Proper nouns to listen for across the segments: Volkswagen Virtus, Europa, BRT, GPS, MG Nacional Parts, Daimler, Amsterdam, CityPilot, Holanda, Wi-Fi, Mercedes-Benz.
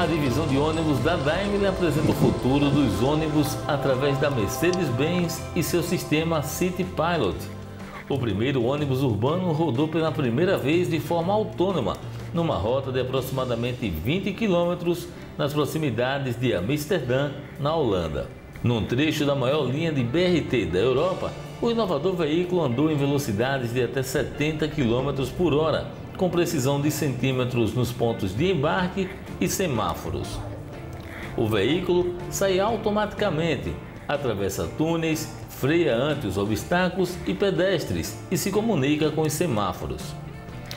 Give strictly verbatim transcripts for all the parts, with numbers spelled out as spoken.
A divisão de ônibus da Daimler apresenta o futuro dos ônibus através da Mercedes-Benz e seu sistema CityPilot. O primeiro ônibus urbano rodou pela primeira vez de forma autônoma, numa rota de aproximadamente vinte quilômetros nas proximidades de Amsterdam, na Holanda. Num trecho da maior linha de B R T da Europa, o inovador veículo andou em velocidades de até setenta quilômetros por hora, com precisão de centímetros nos pontos de embarque e semáforos. O veículo sai automaticamente, atravessa túneis, freia ante os obstáculos e pedestres e se comunica com os semáforos.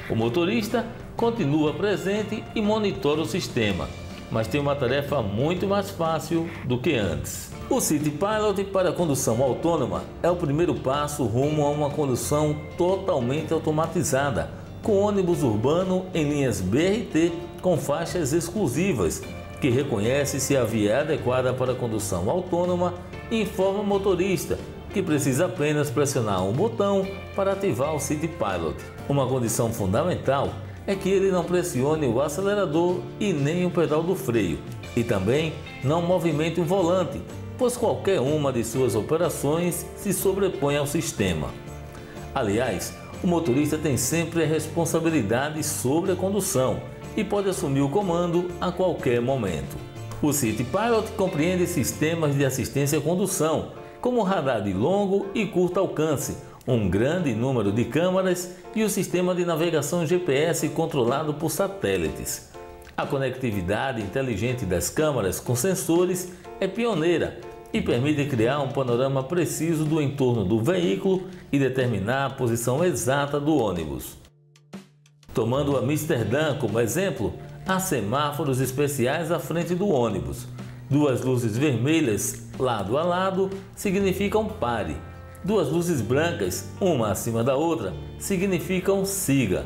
O motorista continua presente e monitora o sistema, mas tem uma tarefa muito mais fácil do que antes. O CityPilot para condução autônoma é o primeiro passo rumo a uma condução totalmente automatizada, com ônibus urbano em linhas B R T com faixas exclusivas, que reconhece se a via é adequada para condução autônoma e informa o motorista, que precisa apenas pressionar um botão para ativar o CityPilot. Uma condição fundamental é que ele não pressione o acelerador e nem o pedal do freio, e também não movimente o volante, pois qualquer uma de suas operações se sobrepõe ao sistema. Aliás, o motorista tem sempre a responsabilidade sobre a condução e pode assumir o comando a qualquer momento. O CityPilot compreende sistemas de assistência à condução, como radar de longo e curto alcance, um grande número de câmaras e o sistema de navegação G P S controlado por satélites. A conectividade inteligente das câmaras com sensores é pioneira e permite criar um panorama preciso do entorno do veículo e determinar a posição exata do ônibus. Tomando Amsterdã como exemplo, há semáforos especiais à frente do ônibus. Duas luzes vermelhas, lado a lado, significam pare. Duas luzes brancas, uma acima da outra, significam siga.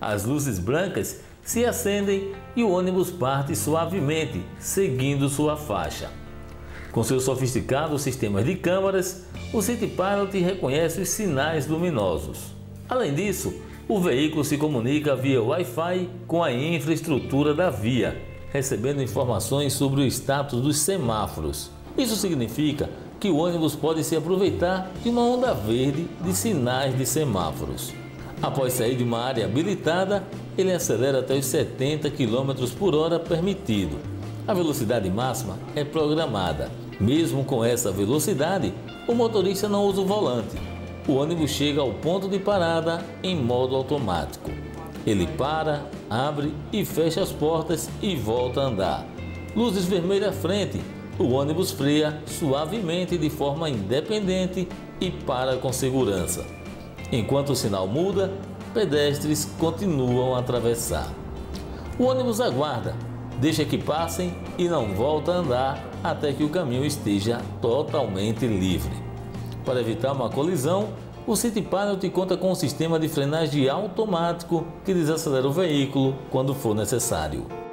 As luzes brancas se acendem e o ônibus parte suavemente, seguindo sua faixa. Com seus sofisticados sistemas de câmaras, o CityPilot reconhece os sinais luminosos. Além disso, o veículo se comunica via Wi-Fi com a infraestrutura da via, recebendo informações sobre o status dos semáforos. Isso significa que o ônibus pode se aproveitar de uma onda verde de sinais de semáforos. Após sair de uma área habilitada, ele acelera até os setenta quilômetros por hora permitido. A velocidade máxima é programada. Mesmo com essa velocidade, o motorista não usa o volante. O ônibus chega ao ponto de parada em modo automático. Ele para, abre e fecha as portas e volta a andar. Luzes vermelhas à frente. O ônibus freia suavemente de forma independente e para com segurança. Enquanto o sinal muda, pedestres continuam a atravessar. O ônibus aguarda, deixa que passem e não volta a andar até que o caminho esteja totalmente livre. Para evitar uma colisão, o CityPilot conta com um sistema de frenagem automático que desacelera o veículo quando for necessário.